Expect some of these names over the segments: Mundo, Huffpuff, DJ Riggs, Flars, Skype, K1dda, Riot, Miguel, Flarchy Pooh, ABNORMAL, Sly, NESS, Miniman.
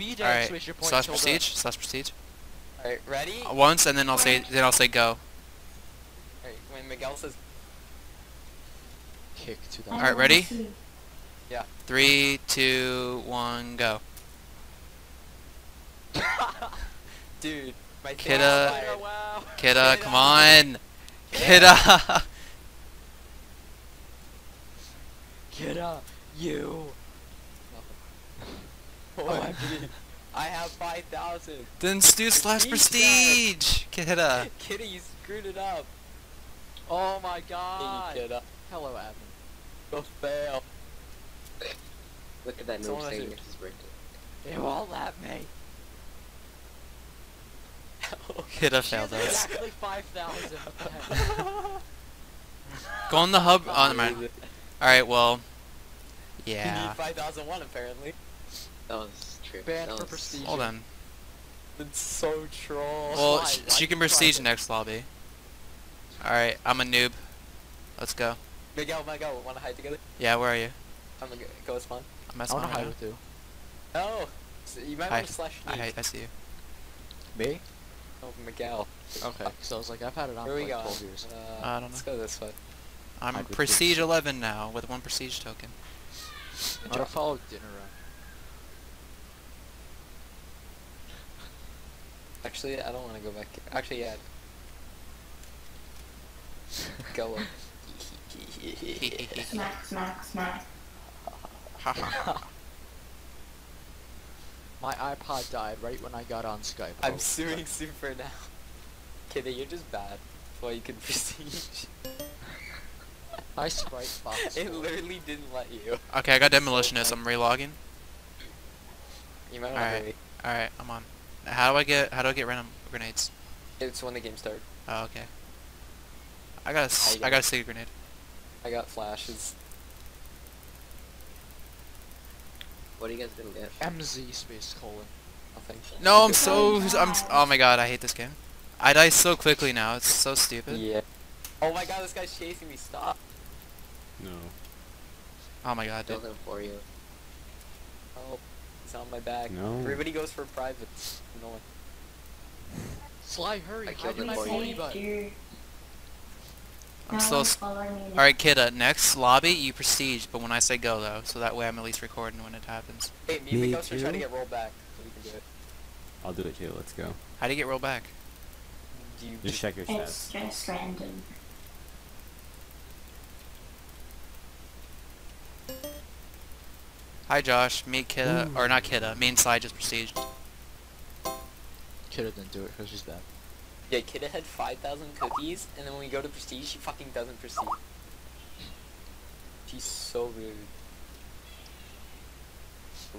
speed and switch your point. /prestige. Alright, ready? Once and then I'll say go. Alright, when Miguel says kick to the Alright, ready? Yeah. 3, 2, 1, go. Dude, my K1dda, K1dda, come on! K1dda! K1dda, you! Oh, I have 5,000! Then do /prestige! K1dda! K1dda, you screwed it up! Oh my god! Hey, K1dda. Hello, Adam. Go fail! Look at that move saying it's breaking. It won't let me! K1dda failed us. Exactly 5,000. Go on the hub. Oh, man. Alright, well. Yeah. You need 5,001 apparently. That was true. Banned for prestige. Hold on. It's so troll. Well, she can prestige next lobby. Alright, I'm a noob. Let's go. Miguel, wanna hide together? Yeah, where are you? I'm gonna go spawn. I'm at spawn. I wanna hide with you. Oh! So you might want to / noob. I see you. Me? Oh, Miguel. Okay, so I was like, I've had it on for like 12 years. I don't know. Let's go this way. I'm prestige 11 now with 1 prestige token. I'm gonna follow dinner run. Actually, I don't want to go back. Actually, yeah. Go on. Smack, smack, smack. My iPod died right when I got on Skype. I'm suing Super now. K1dda, you're just bad. That's why you can prestige. I sprite box. It literally didn't let you. Okay, I got demolitionist. So I'm relogging. You might Alright, I'm on. How do I get random grenades? It's when the game starts. Oh, okay. I got a secret grenade. I got flashes. What do you guys gonna get? MZ : : Nothing. No, I'm oh my god, I hate this game. I die so quickly now, it's so stupid. Yeah. Oh my god, this guy's chasing me, stop. No. Oh my god, dude. For you. Oh, it's on my back. No. Everybody goes for privates. No one. Sly, hurry, I killed him for you. I'm still... Alright, K1dda, next lobby, you prestige, but when I say go, though, so that way I'm at least recording when it happens. Hey, me too? Trying to get rolled back, so we can do it. I'll do it too, let's go. How do you get rolled back? You just check your chest. It's just random. Hi Josh, me K1dda, or not K1dda, me and Sly just prestiged. K1dda didn't do it, because she's bad. Yeah, K1dda had 5,000 cookies, and then when we go to prestige, she fucking doesn't prestige. She's so rude.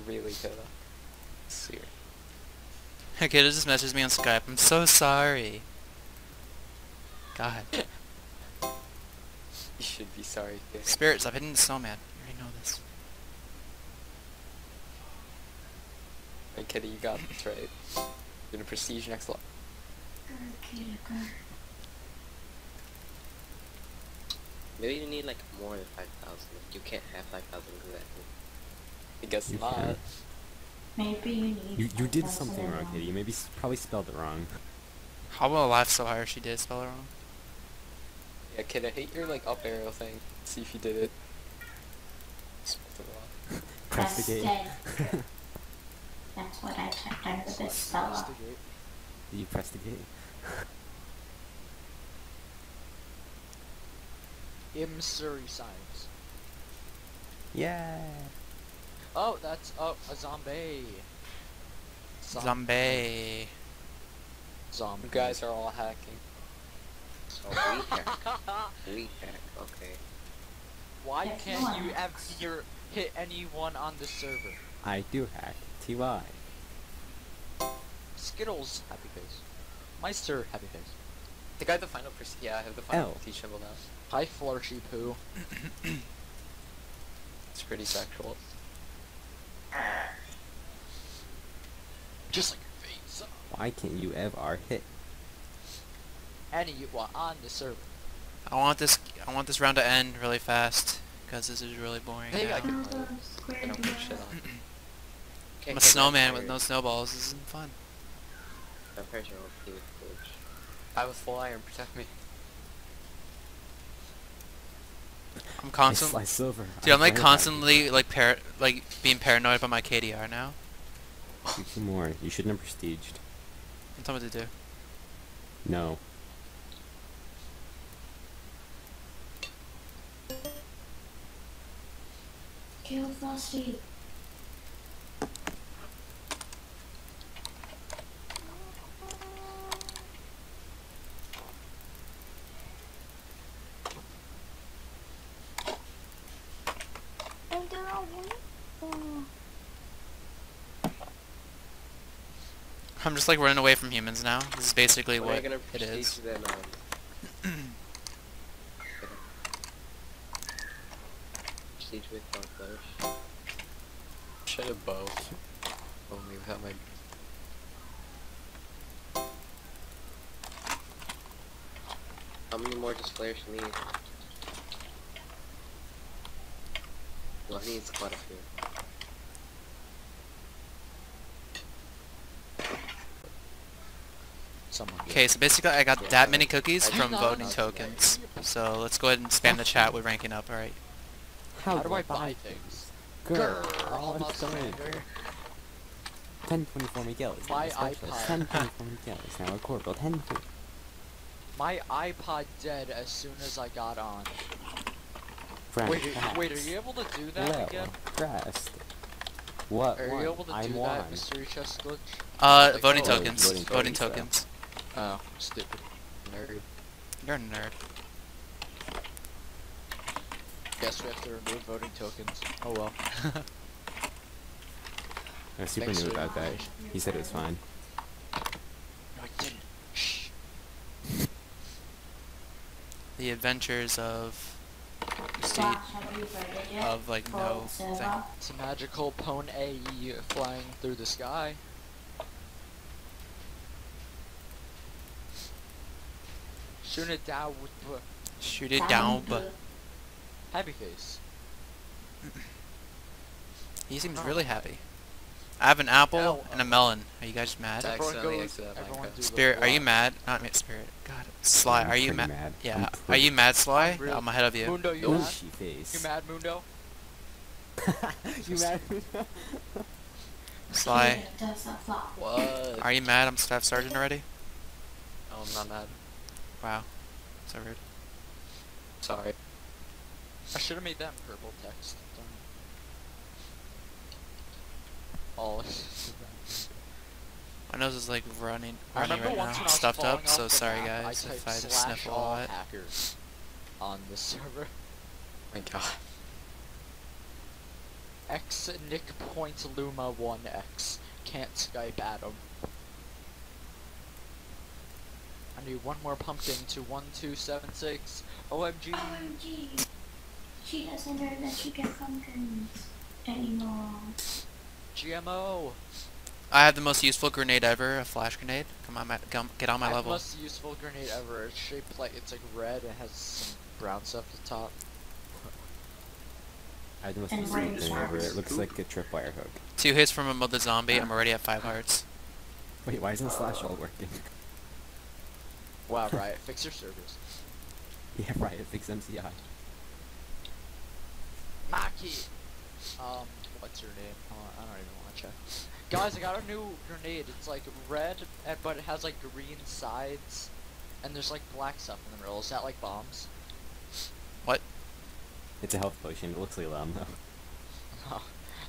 Really, K1dda. Serious. K1dda just messaged me on Skype. I'm so sorry. God. You should be sorry, K1dda. Spirits, I've hidden the snowman. You already know this. Hey, K1dda, you got this right. You're gonna prestige next lot. Maybe you need like more than 5,000. You can't have 5,000 exactly. I guess not. Maybe you need. You did something wrong, K1dda. You probably spelled it wrong. How about laugh so hard she did spell it wrong? Yeah, K1dda, I hate your like up arrow thing. Let's see if you did it. Spelled it wrong. Press the gate. That's what I typed under this spell. Did you press the gate? In Missouri signs. Yeah. Oh, that's a zombie. Zombie. You guys are all hacking. Oh, we hack. Okay. Why can't you ever hit anyone on the server? I do hack. TY. Skittles, happy face. Meister, happy face. The guy the final prestige. Yeah, I have the final prestige shoveled out. Hi, Flarchy Pooh. It's pretty sexual. Just like your face. Why can't you ever hit? Any you want on the server. I want this round to end really fast because this is really boring. Hey, I don't put shit on. I'm a snowman with no snowballs. This isn't fun. I'm pretty sure we'll see which. I have a full iron. Protect me. I'm constantly. Silver. Dude, I'm like constantly like being paranoid by my KDR now. More. You shouldn't have prestiged. I'm telling what to do. No. Kill Flossie. I'm just like running away from humans now. This is basically what it is. Then, Siege with both. Should have both. Only without my. How many more does Flares need? Well, he needs quite a few. Okay, so basically I got that many cookies from voting tokens. So let's go ahead and spam the chat with ranking up, alright. How do I buy things? Girl, I'm sorry. 1024 Miguel is now a specialist. 1024 Miguel is now a corporal. 10-2. My iPod dead as soon as I got on. Wait, are you able to do that again? What? Are you able to do that, mystery chest glitch? Voting tokens. Voting tokens. Oh, stupid. Nerd. You're a nerd. Guess we have to remove voting tokens. Oh well. I super knew about that. He said it was fine. No, I didn't. Shh. The adventures of... of like no thing. It's a magical Pone AE flying through the sky. Shoot it down with the... Shoot it down, but... Happy face. He seems really happy. I have an apple and a melon. Are you guys mad? Spirit, are you mad? Not me, Spirit. God, Sly, are you mad? Yeah. Are you mad, Sly? I'm ahead of you. Mundo, you mad? You mad, Mundo? You mad, Mundo? Sly. What? Are you mad? I'm Staff Sergeant already? No, I'm not mad. Wow, so rude. Sorry. I should have made that purple text. Oh. My nose is like running right now. Stuffed up. So sorry guys if I just sniffle a lot. Hackers on the server. Oh my God. X Nick Point Luma 1X. Can't Skype Adam. I need one more pumpkin to 1276. OMG. OMG. She doesn't know that she gets pumpkins anymore. GMO. I have the most useful grenade ever, a flash grenade. Come on, get on my level. Most useful grenade ever. It's shaped like it's like red and has some brown stuff at the top. I have the most useful grenade ever. It looks like a tripwire hook. 2 hits from a mother zombie. I'm already at 5 hearts. Wait, why isn't Slash all working? Wow, Riot, fix your servers. Yeah, Riot, fix MCI. Maki! What's your name? I don't even want to check. Guys, I got a new grenade. It's like red, but it has like green sides, and there's like black stuff in the middle. Is that like bombs? What? It's a health potion. It looks like a llama. Oh,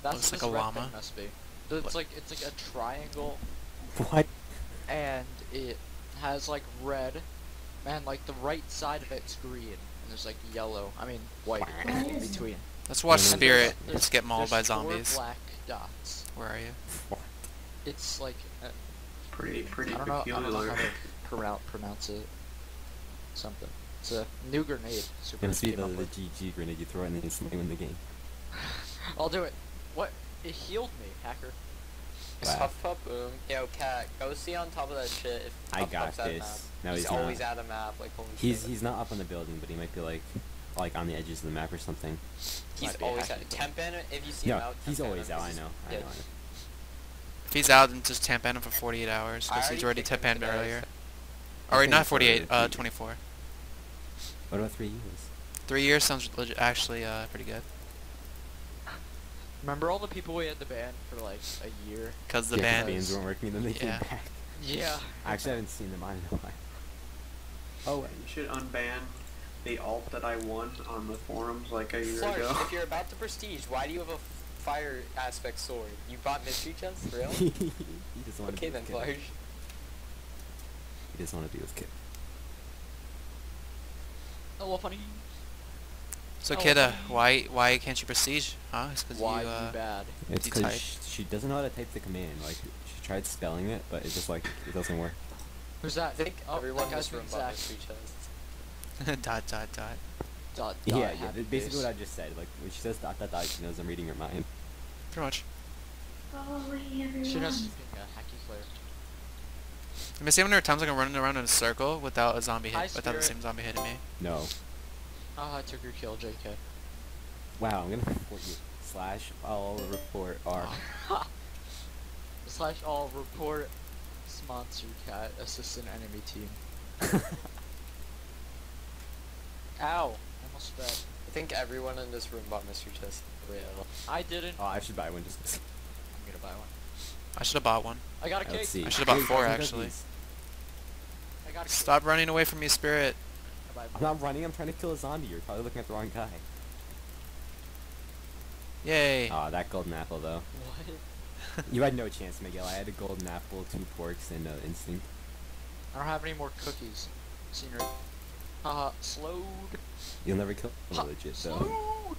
that's looks like a llama. Must be. It's what? Like it's like a triangle. What? And it has like red, and like the right side of it's green, and there's like yellow. I mean white in between. Let's watch Spirit just get mauled by zombies. Black dots. Where are you? It's like pretty peculiar. Pronounce it. Something. It's a new grenade. Gonna see the GG grenade you throw in and instantly win the game. I'll do it. What? It healed me, hacker. Huffpuff boom. Yo, cat, go see on top of that shit. If I got this. No, he's always at a map. Like he's not up on the building, but he might be like on the edges of the map or something. He's always out. Temp in if you see him out. He's always out. I know. If he's out, then just Tamp Venom for 48 hours, because he's already Tamp Venom earlier. Alright, not 48, 24. What about 3 years? 3 years sounds legit, actually pretty good. Remember all the people we had to ban for like a year? Because the bans weren't working, then they came back. Yeah. Actually, I haven't seen them. I don't know why. Oh, wait. You should unban the alt that I won on the forums like a year ago. If you're about to prestige, why do you have a fire aspect sword? You bought mystery chests, for real? Okay then, Flars. He doesn't want to be with Kid. Oh, well, funny. So, Kidda, why can't you prestige? Huh? It's because you bad. It's because she doesn't know how to type the command. Like, she tried spelling it, but it just like it doesn't work. Who's that? I think everyone in this room bought mystery chests. Dot dot dot. Dot, dot, yeah, basically what I just said. Like, when she says dot dot dot, she knows I'm reading her mind. Pretty much. She knows she's being a hacky player. Am I seeing how many times like I'm running around in a circle without a zombie hit, without the same zombie hitting me? No. Oh, I took your kill, JK. Wow, I'm gonna report you. Slash all report R. Slash all report sponsor cat assistant enemy team. Ow! I almost died. I think everyone in this room bought mystery chest. I didn't. Oh, I should buy one just because. I'm gonna buy one. I should have bought one. I got a cake. I should have bought four actually. I got a cake. Stop running away from me, spirit. I'm not running. I'm trying to kill a zombie. You're probably looking at the wrong guy. Yay! Ah, that golden apple though. What? You had no chance, Miguel. I had a golden apple, 2 porks, and instinct. I don't have any more cookies. Senior. Slowed. You'll never kill him, legit though. Oh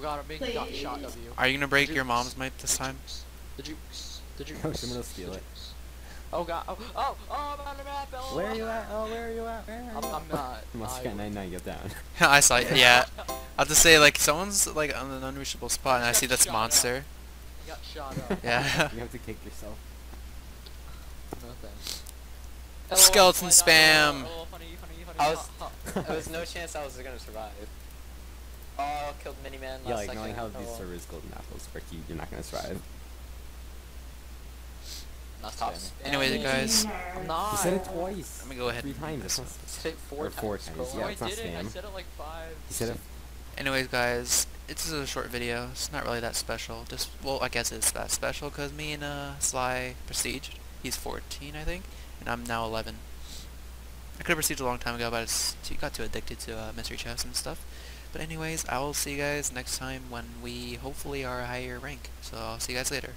god, I'm being shot of you. Are you gonna break your mom's mic this time? The jukes. The jukes. Oh, someone will steal it. Oh god. Oh, oh, oh, I'm on the map. Oh, where are you at? Oh, where are you at? Where are you at? I'm not. You must have got 99, get down. I saw it, yeah. I'll just say, like, someone's, like, on an unreachable spot, and I see this monster. I got shot up. Yeah. You have to kick yourself. No thanks. Skeleton spam! There was no chance I was gonna survive. Oh, killed Miniman last second. Yeah, like, knowing how these servers golden apples work, you're not gonna survive. Anyway, guys, you said it twice. I'm gonna go ahead. 3 times. This one. Said it 4 times. Yeah, it's not spam. I said it like 5. You said it. Anyways, guys, it's a short video. It's not really that special. Just well, I guess it's that special because me and Sly prestiged. He's 14, I think, and I'm now 11. I could have prestiged a long time ago, but I got too addicted to mystery chests and stuff. But anyways, I will see you guys next time when we hopefully are a higher rank. So I'll see you guys later.